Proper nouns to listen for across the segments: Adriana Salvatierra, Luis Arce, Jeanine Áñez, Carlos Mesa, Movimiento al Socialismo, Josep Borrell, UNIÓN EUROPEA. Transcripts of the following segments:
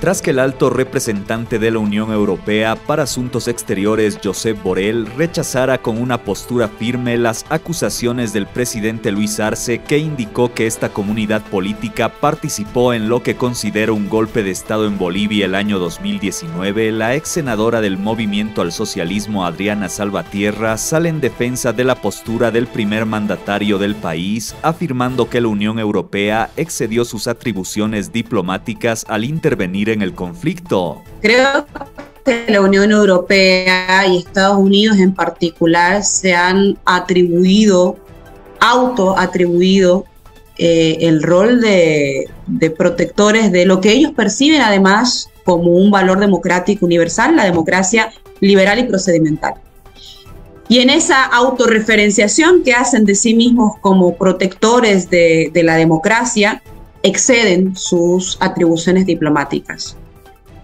Tras que el alto representante de la Unión Europea para Asuntos Exteriores, Josep Borrell, rechazara con una postura firme las acusaciones del presidente Luis Arce, que indicó que esta comunidad política participó en lo que considera un golpe de Estado en Bolivia el año 2019, la ex senadora del Movimiento al Socialismo, Adriana Salvatierra, sale en defensa de la postura del primer mandatario del país, afirmando que la Unión Europea excedió sus atribuciones diplomáticas al intervenir en el conflicto. Creo que la Unión Europea y Estados Unidos en particular se han autoatribuido el rol de protectores de lo que ellos perciben además como un valor democrático universal, la democracia liberal y procedimental. Y en esa autorreferenciación que hacen de sí mismos como protectores de la democracia, exceden sus atribuciones diplomáticas.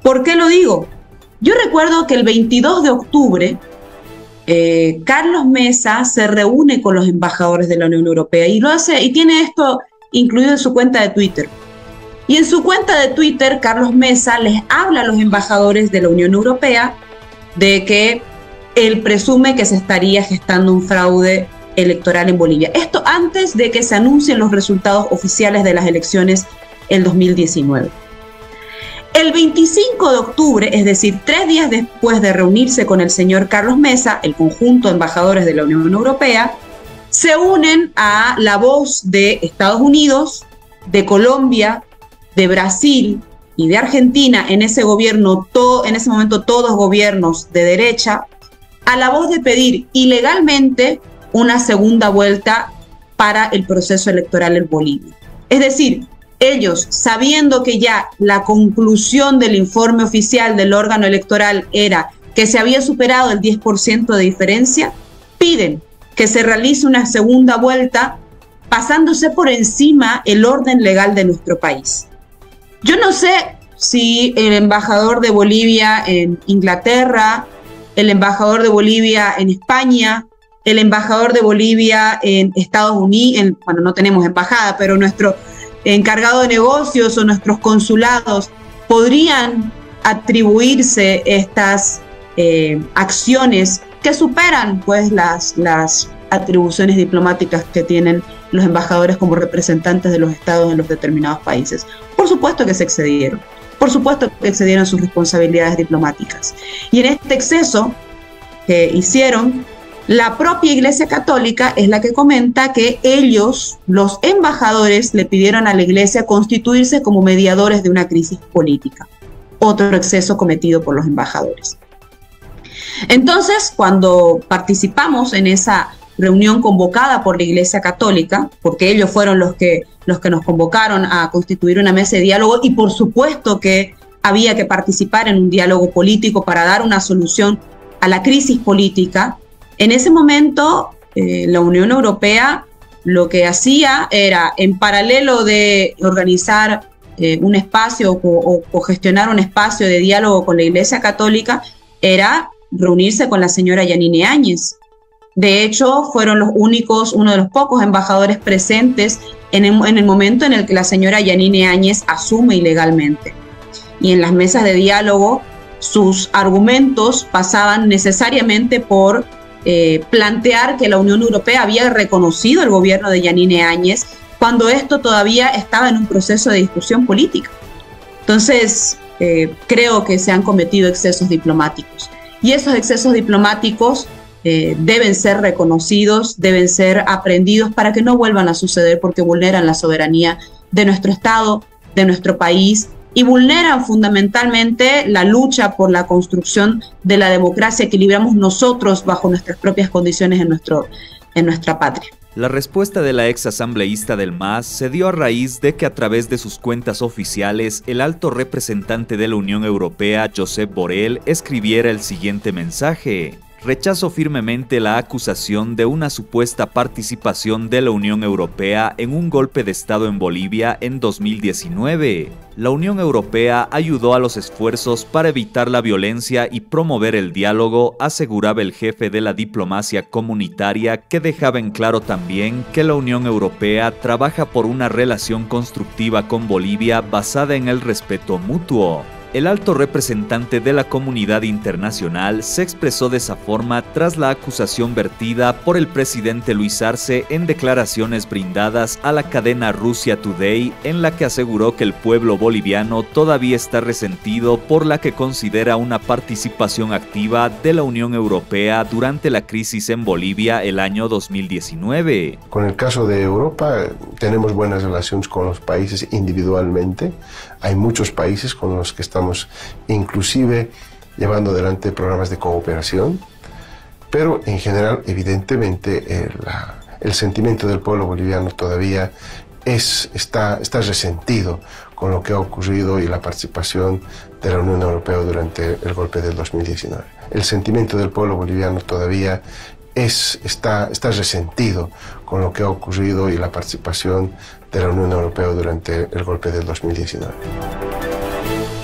¿Por qué lo digo? Yo recuerdo que el 22 de octubre Carlos Mesa se reúne con los embajadores de la Unión Europea y lo hace, y tiene esto incluido en su cuenta de Twitter. Y en su cuenta de Twitter, Carlos Mesa les habla a los embajadores de la Unión Europea de que él presume que se estaría gestando un fraude electoral en Bolivia. Esto antes de que se anuncien los resultados oficiales de las elecciones en 2019. El 25 de octubre, es decir, 3 días después de reunirse con el señor Carlos Mesa, el conjunto de embajadores de la Unión Europea, se unen a la voz de Estados Unidos, de Colombia, de Brasil y de Argentina, en ese gobierno, en ese momento todos gobiernos de derecha, a la voz de pedir ilegalmente una segunda vuelta para el proceso electoral en Bolivia. Es decir, ellos, sabiendo que ya la conclusión del informe oficial del órgano electoral era que se había superado el 10% de diferencia, piden que se realice una segunda vuelta pasándose por encima el orden legal de nuestro país. Yo no sé si el embajador de Bolivia en Inglaterra, el embajador de Bolivia en España, el embajador de Bolivia en Estados Unidos, bueno, no tenemos embajada, pero nuestro encargado de negocios o nuestros consulados podrían atribuirse estas acciones que superan, pues, las atribuciones diplomáticas que tienen los embajadores como representantes de los estados en los determinados países. Por supuesto que se excedieron, por supuesto que excedieron sus responsabilidades diplomáticas. Y en este exceso que hicieron, la propia Iglesia Católica es la que comenta que ellos, los embajadores, le pidieron a la Iglesia constituirse como mediadores de una crisis política. Otro exceso cometido por los embajadores. Entonces, cuando participamos en esa reunión convocada por la Iglesia Católica, porque ellos fueron los que nos convocaron a constituir una mesa de diálogo, y por supuesto que había que participar en un diálogo político para dar una solución a la crisis política, en ese momento, la Unión Europea lo que hacía era, en paralelo de organizar un espacio o gestionar un espacio de diálogo con la Iglesia Católica, era reunirse con la señora Jeanine Áñez. De hecho, fueron uno de los pocos embajadores presentes en el momento en el que la señora Jeanine Áñez asume ilegalmente. Y en las mesas de diálogo, sus argumentos pasaban necesariamente por plantear que la Unión Europea había reconocido el gobierno de Jeanine Áñez cuando esto todavía estaba en un proceso de discusión política. Entonces, creo que se han cometido excesos diplomáticos. Y esos excesos diplomáticos deben ser reconocidos, deben ser aprendidos para que no vuelvan a suceder, porque vulneran la soberanía de nuestro Estado, de nuestro país, y vulneran fundamentalmente la lucha por la construcción de la democracia que libramos nosotros bajo nuestras propias condiciones en nuestra patria. La respuesta de la ex asambleísta del MAS se dio a raíz de que, a través de sus cuentas oficiales, el alto representante de la Unión Europea, Josep Borrell, escribiera el siguiente mensaje. rechazó firmemente la acusación de una supuesta participación de la Unión Europea en un golpe de Estado en Bolivia en 2019. La Unión Europea ayudó a los esfuerzos para evitar la violencia y promover el diálogo, aseguraba el jefe de la diplomacia comunitaria, que dejaba en claro también que la Unión Europea trabaja por una relación constructiva con Bolivia basada en el respeto mutuo. El alto representante de la comunidad internacional se expresó de esa forma tras la acusación vertida por el presidente Luis Arce en declaraciones brindadas a la cadena Rusia Today, en la que aseguró que el pueblo boliviano todavía está resentido por la que considera una participación activa de la Unión Europea durante la crisis en Bolivia el año 2019. Con el caso de Europa, tenemos buenas relaciones con los países individualmente. Hay muchos países con los que estamos inclusive llevando adelante programas de cooperación, pero en general, evidentemente, el sentimiento del pueblo boliviano todavía está resentido con lo que ha ocurrido y la participación de la Unión Europea durante el golpe del 2019. El sentimiento del pueblo boliviano todavía está resentido con lo que ha ocurrido y la participación de la Unión Europea durante el golpe del 2019.